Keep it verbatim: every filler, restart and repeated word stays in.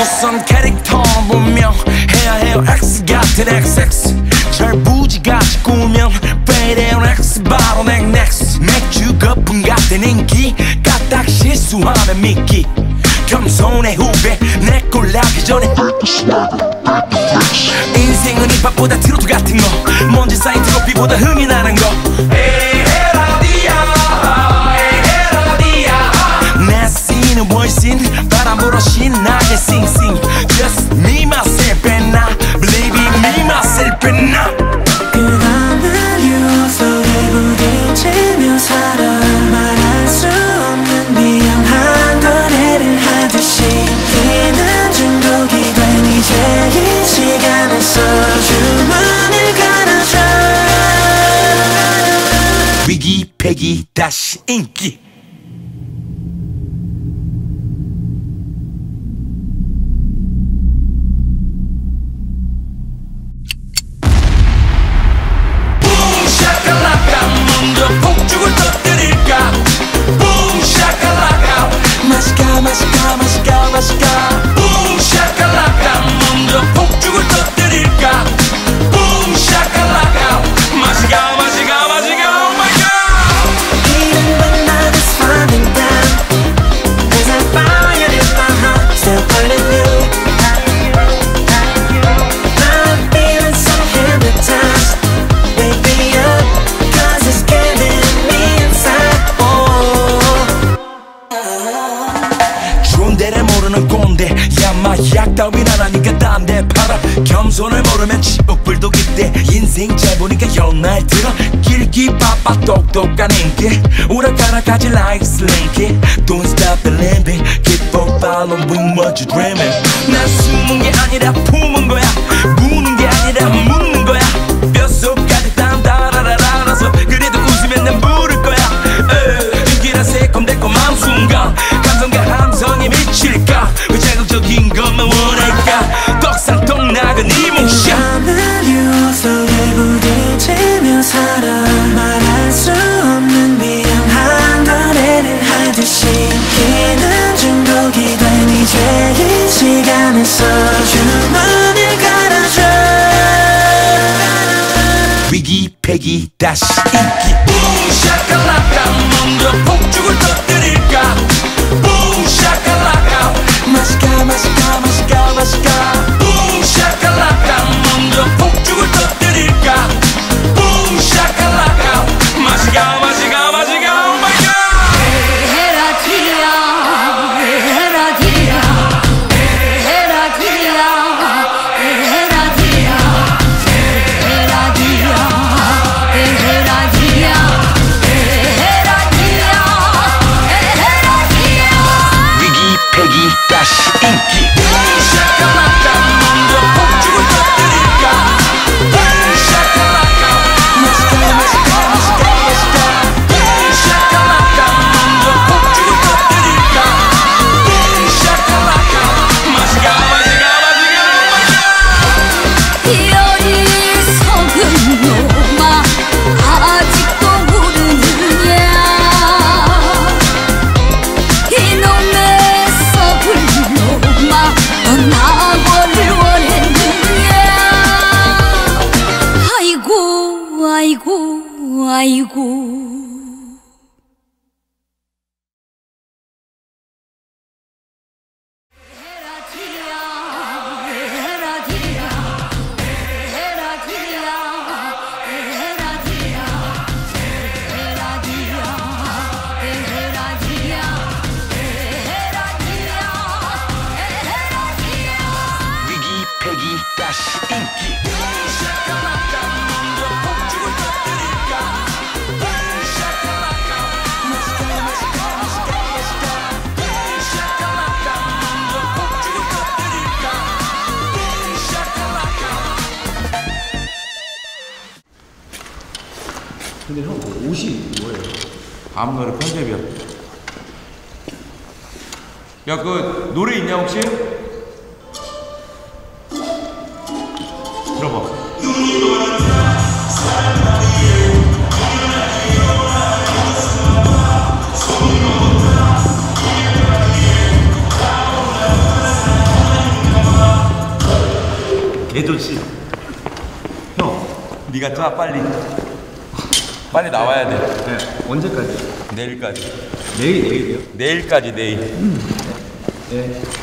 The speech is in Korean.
우선 캐릭터 분명 해야 해요 X 같은 XX 절 부지같이 꾸면 빼대운 X 바로 넥넥스 맥주 거품 같은 인기 까딱 실수하면 미끼 겸손의 후배 내 꼴나기 전에 인생은 힙합보다 트로트 같은 거 먼지 쌓인 트로피보다 흥이 나는 거 바람불어 신나게 싱싱 Just me myself and I Believe in me myself and I 끝없는 유혹 속에 부딪히며 살아 말할 수 없는 미안한 건 해를 하듯이 이는 중독이 된 이제 이 시간에서 주문을 갈아줘 위기 패기 다시 인기 약 따윈 안 하니까 딴데 팔아 겸손을 모르면 지옥불도 기대 인생 잘 보니까 연말 들어 길기 바빠 똑똑한 인기 오락가락하지 like slinky Don't stop believing Keep on following what you dreaming 난 숨은 게 아니라 품은 거야 무는 게 아니라 묻는 거야 뼛속까지 땀 다라라라라서 그래도 웃으면 난 부를 거야 인기란 새콤달콤한 순간 감성과 함성이 미칠까 왜 자극적인 것만 원할까 떡상떡 나간 이 몽샤 끝없는 유혹 속에 부딪히며 살아 말할 수 없는 미안한 건 애를 하듯이 인기는 중독이 된 이제 이 시간에서 주문을 갈아줘 위기 패기 다시 인기 붐 샤카라카 먼저 폭죽을 터뜨릴까 붐 샤카라카 맛있까 맛있까 맛있까 맛있까 붐 샤카라카 먼저 폭죽을 터뜨릴까 붐 샤카라카 맛있까 맛있까 맛있까 Oh my God 헤헤라티야 헤헤라티야 헤헤라티야 헤헤라티야 헤헤라티야 근데 형 옷이 뭐예요? 아무 노래 편집이야. 야, 그 노래 있냐 혹시? 들어봐. e tosi. 형, 네가 짜 빨리. 빨리 나와야 돼. 네. 언제까지? 내일까지. 내일 내일이요? 내일까지 내일. 음. 네.